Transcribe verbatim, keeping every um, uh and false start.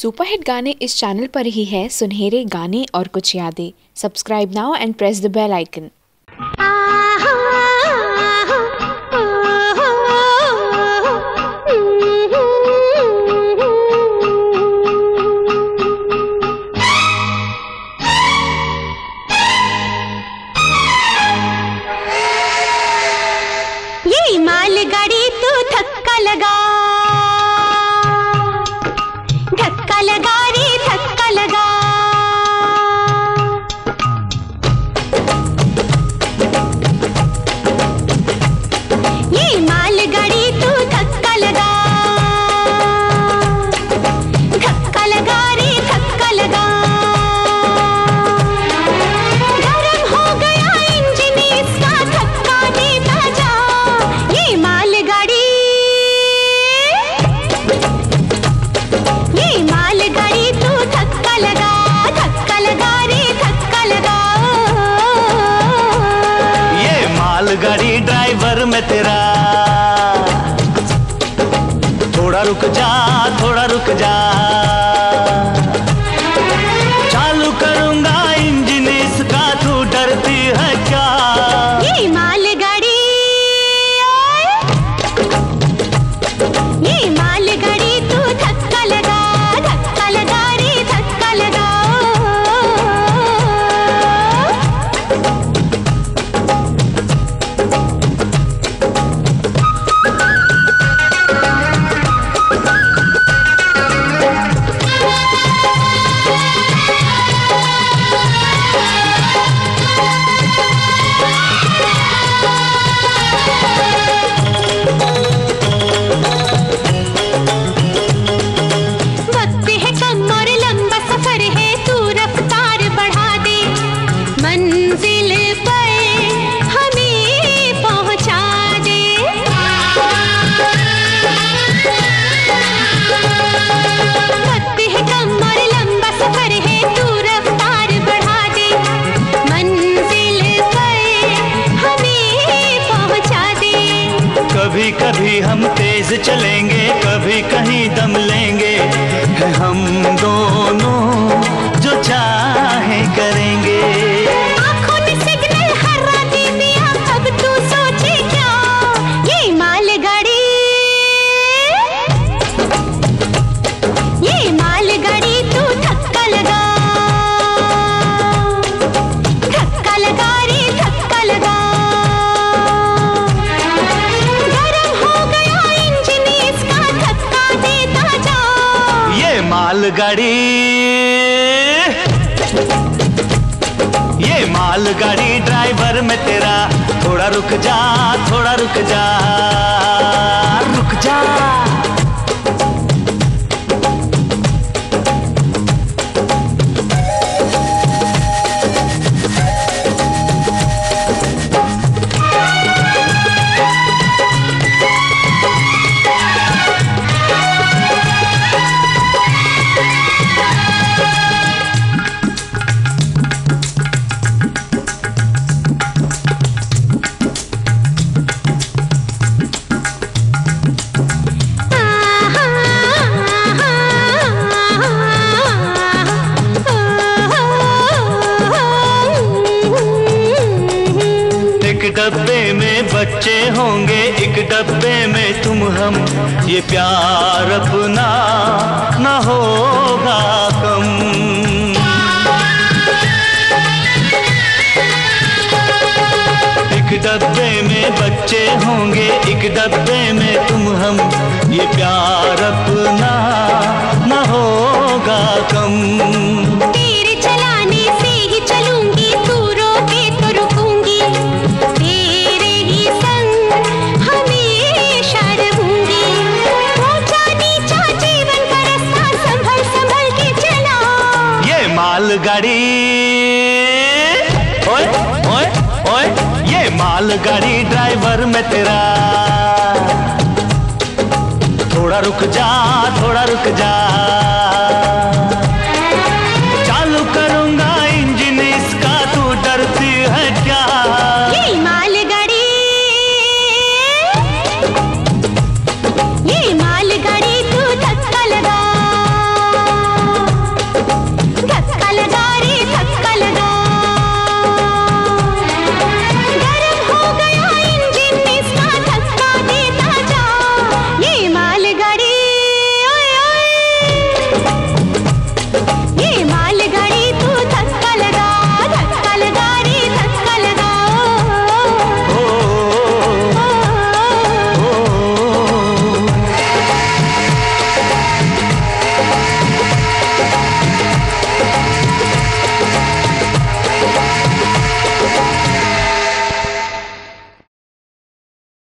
Superhit गाने इस channel पर ही है। सुनहरे गाने और कुछ यादें। Subscribe now and press the bell icon. ये मालगाड़ी तो धक्का लगा, धक्का लगा रे धक्का लगा। ये मालगाड़ी तो धक्का लगा, धक्का लगा रे धक्का लगा। गरम हो गया इंजन इसका, धक्का देता जा ये मालगाड़ी। ये मालगाड़ी तो धक्का लगा, धक्का लगा रे धक्का लगा। ये मालगाड़ी ड्राइवर मैं तेरा, थोड़ा रुक जा थोड़ा रुक जा। चालू करूंगा इंजन इसका, तू डरती है क्या। ये मालगाड़ी, ये मालगाड़ी तो धक्का लगा, धक्का लगा रे धक्का लगा। वक्त है कम और लंबा सफर है, तू रफ्तार बढ़ा दे। मंजिल पर हमें पहुंचा दे। वक्त है कम और लंबा सफर है, तू रफ्तार बढ़ा दे। मंजिल पर हमें पहुंचा दे। कभी कभी हम तेज चलेंगे, कभी कहीं दम लेंगे। हम दोनों जो चाहे करेंगे। आँखों में सिग्नल हर रात दिया, अब तू सोचे क्या। ये मालगाड़ी, ये मालगाड़ी तू धक्का लगा, धक्का लगा रे धक्का लगा। गरम हो गया इंजन इसका, धक्का देता जा ये मालगाड़ी। ये मालगाड़ी ड्राइवर मैं तेरा, थोड़ा रुक जा थोड़ा रुक जा। रुक जा एक डब्बे में बच्चे होंगे, एक डब्बे में तुम हम। ये प्यार अपना ना होगा कम। एक डब्बे में बच्चे होंगे, एक डब्बे में तुम हम। ये प्यार अपना ना होगा कम। मालगाड़ी, ओए ओए ओए। ये मालगाड़ी ड्राइवर मैं तेरा, थोड़ा रुक जा थोड़ा रुक जा।